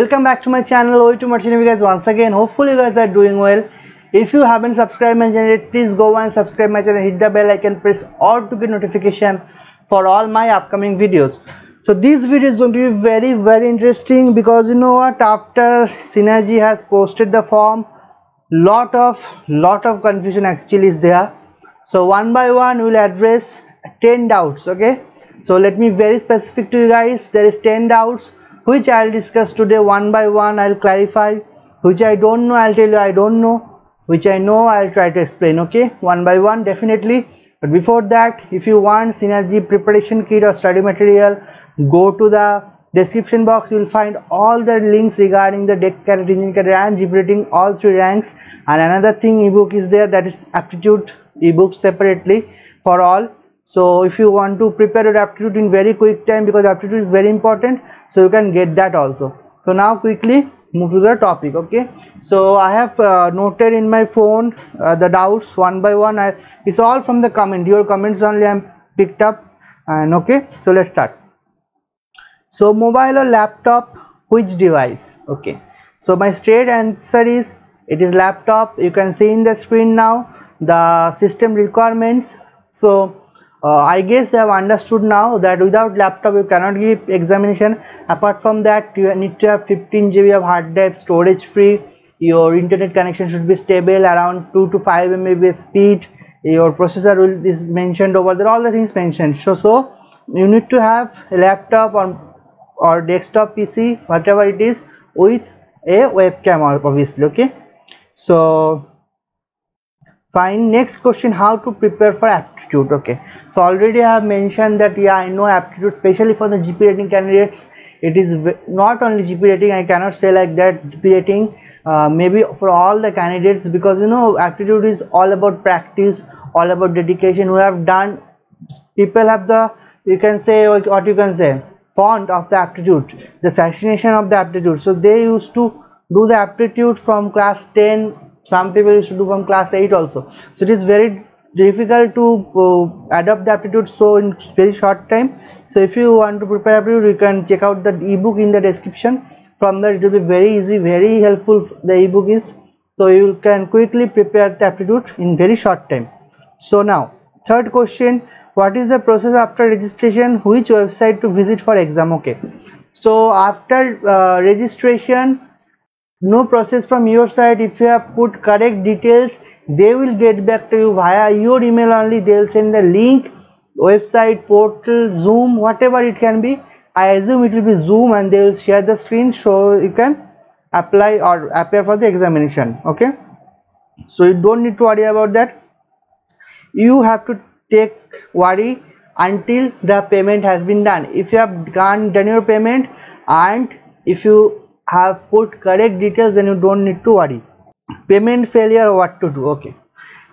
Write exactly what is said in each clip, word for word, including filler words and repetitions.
Welcome back to my channel, O E two Merchant guys once again. Hopefully you guys are doing well. If you haven't subscribed my channel yet, please go and subscribe my channel, hit the bell icon, press all to get notification for all my upcoming videos. So this video is going to be very very interesting because you know what, after Synergy has posted the form, lot of lot of confusion actually is there. So one by one we will address ten doubts, okay? So let me very specific to you guys, there is ten doubts which I'll discuss today one by one. I'll clarify which I don't know, I'll tell you I don't know, which I know I'll try to explain, okay, one by one definitely. But before that, if you want Synergy preparation kit or study material, go to the description box, you'll find all the links regarding the deck cadet, engine cadet and G P rating, all three ranks. And another thing, ebook is there, that is aptitude ebook separately for all. So if you want to prepare your aptitude in very quick time, because aptitude is very important, so you can get that also. So now quickly move to the topic, okay? So I have uh, noted in my phone uh, the doubts one by one. I, it's all from the comment, your comments only I'm picked up, and okay, so let's start. So mobile or laptop, which device? Okay, so my straight answer is it is laptop. You can see in the screen now the system requirements. So Uh, I guess I have understood now that without laptop you cannot give examination. Apart from that, you need to have fifteen G B of hard drive, storage free. Your internet connection should be stable, around two to five megabits speed. Your processor will is mentioned over there, all the things mentioned. So, so you need to have a laptop or, or desktop P C, whatever it is, with a webcam obviously, okay? So fine, next question, how to prepare for aptitude, okay? So already I have mentioned that, yeah, I know aptitude, especially for the G P rating candidates. It is not only G P rating, I cannot say like that, G P rating, uh, maybe for all the candidates, because you know aptitude is all about practice, all about dedication. Who have done, people have the, you can say, what you can say, fond of the aptitude, the fascination of the aptitude. So they used to do the aptitude from class ten, some people used to do from class eight also. So it is very difficult to uh, adapt the aptitude so in very short time. So if you want to prepare aptitude, you can check out the ebook in the description. From there it will be very easy, very helpful the ebook is. So you can quickly prepare the aptitude in very short time. So now third question, what is the process after registration, which website to visit for exam, okay? So after uh, registration, no process from your side. If you have put correct details, they will get back to you via your email only. They will send the link, website, portal, Zoom, whatever it can be. I assume it will be Zoom, and they will share the screen so you can apply or appear for the examination, okay? So you don't need to worry about that. You have to take worry until the payment has been done. If you have done, done your payment, and if you have put correct details, then you don't need to worry. Payment failure, what to do, okay?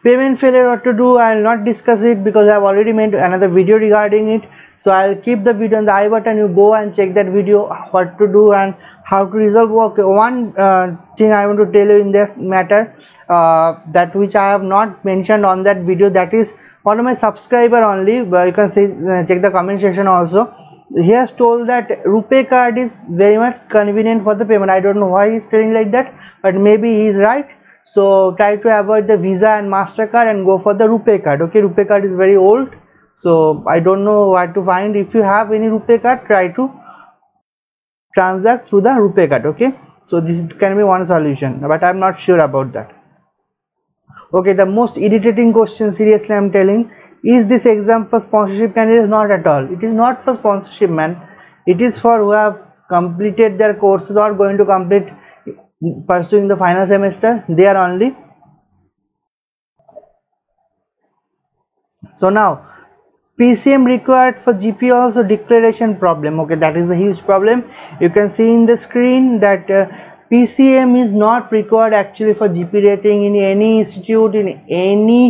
Payment failure, what to do, I will not discuss it because I have already made another video regarding it. So I will keep the video on the I button, you go and check that video, what to do and how to resolve. Okay, one uh, thing I want to tell you in this matter, uh, that which I have not mentioned on that video, that is one of my subscriber only, but you can see, uh, check the comment section also. He has told that RuPay card is very much convenient for the payment. I don't know why he is telling like that, but maybe he is right. So try to avoid the Visa and Mastercard and go for the RuPay card, okay? RuPay card is very old, so I don't know what to find. If you have any RuPay card, try to transact through the RuPay card, okay? So this can be one solution, but I am not sure about that. Okay, the most irritating question, seriously I am telling, is this exam for sponsorship candidates? Not at all. It is not for sponsorship, man. It is for who have completed their courses or going to complete pursuing the final semester. They are only. So now, P C M required for G P also, declaration problem. Okay, that is the huge problem. You can see in the screen that Uh, P C M is not required actually for G P rating in any institute, in any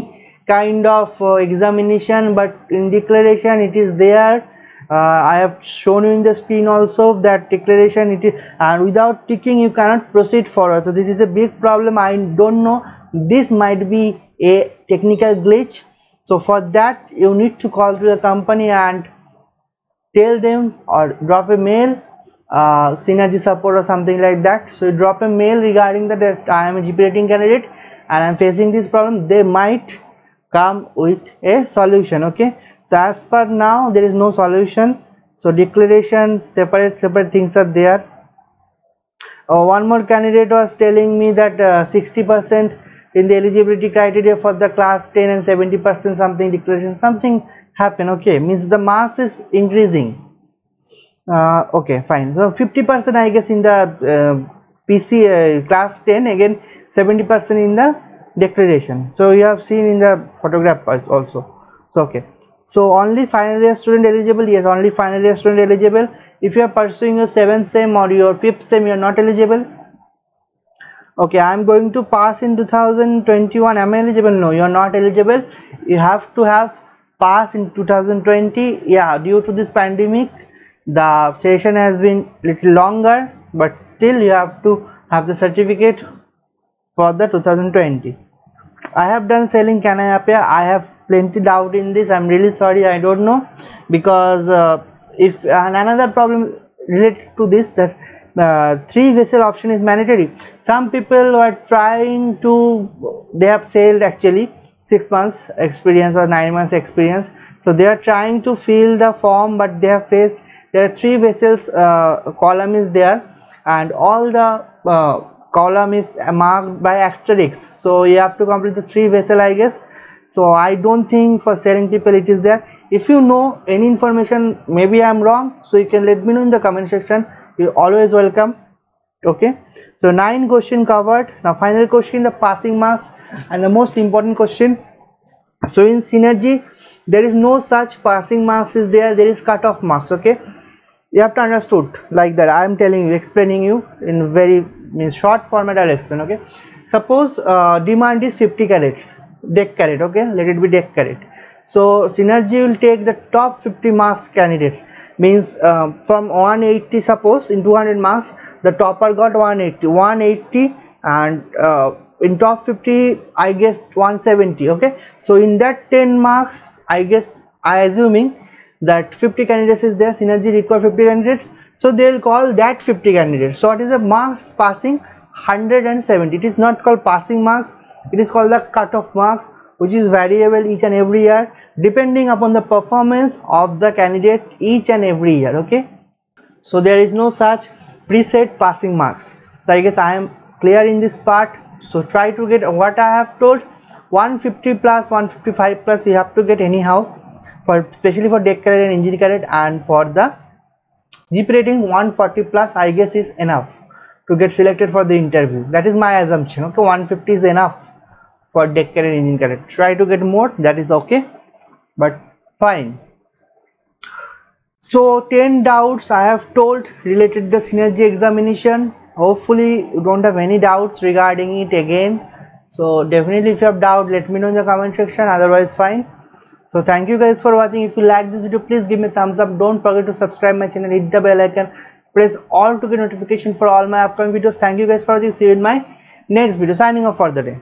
kind of uh, examination, but in declaration it is there. Uh, I have shown you in the screen also that declaration it is, and without ticking you cannot proceed forward. So this is a big problem. I don't know, this might be a technical glitch. So for that you need to call to the company and tell them or drop a mail uh, Synergy support or something like that. So you drop a mail regarding that, that I am a G P rating candidate and I am facing this problem, they might come with a solution. Okay, so as per now there is no solution, so declaration, separate separate things are there. Uh, one more candidate was telling me that sixty percent uh, in the eligibility criteria for the class ten and seventy percent something declaration something happen. Okay, means the marks is increasing. Uh, okay, fine. So fifty percent I guess in the uh, P C uh, class ten, again seventy percent in the declaration. So you have seen in the photograph also. So okay, so only final year student eligible. Yes, only final year student eligible. If you are pursuing your seventh sem or your fifth sem, you are not eligible. Okay, I am going to pass in two thousand twenty-one, am I eligible? No, you are not eligible. You have to have passed in two thousand twenty. Yeah, due to this pandemic the session has been little longer, but still you have to have the certificate for the two thousand twenty. I have done selling, can I appear? I have plenty doubt in this. I am really sorry, I don't know, because uh, if and another problem related to this, that uh, three vessel option is mandatory. Some people were trying to, they have sailed actually six months experience or nine months experience, so they are trying to fill the form, but they have faced there are three vessels uh, column is there, and all the uh, column is marked by asterisks, so you have to complete the three vessel I guess. So I don't think for sailing people it is there. If you know any information, maybe I am wrong, so you can let me know in the comment section. You are always welcome. Okay, so nine question covered. Now final question, the passing marks and the most important question. So in Synergy there is no such passing marks is there, there is cutoff marks. Okay, you have to understood like that. I am telling you, explaining you in very means short format. I'll explain. Okay, suppose uh, demand is fifty cadets, deck cadet. Okay, let it be deck cadet. So Synergy will take the top fifty marks candidates, means uh, from one eighty, suppose in two hundred marks the topper got one eighty, and uh, in top fifty I guess one seventy. Okay, so in that ten marks, I guess I assuming that fifty candidates is there, Synergy require fifty candidates, so they will call that fifty candidates. So it is a marks passing one hundred seventy. It is not called passing marks, it is called the cutoff marks, which is variable each and every year depending upon the performance of the candidate each and every year. Okay, so there is no such preset passing marks. So I guess I am clear in this part. So try to get what I have told. One fifty plus, one fifty-five plus you have to get anyhow, for especially for deck cadet and engine cadet, and for the G P rating one forty plus I guess is enough to get selected for the interview. That is my assumption. Okay, one fifty is enough for deck cadet and engine cadet. Try to get more, that is okay, but fine. So ten doubts I have told related the Synergy examination. Hopefully you don't have any doubts regarding it again. So definitely if you have doubt, let me know in the comment section, otherwise fine. So thank you guys for watching. If you like this video, please give me a thumbs up. Don't forget to subscribe my channel, hit the bell icon, press all to get notification for all my upcoming videos. Thank you guys for watching. See you in my next video. Signing off for the day.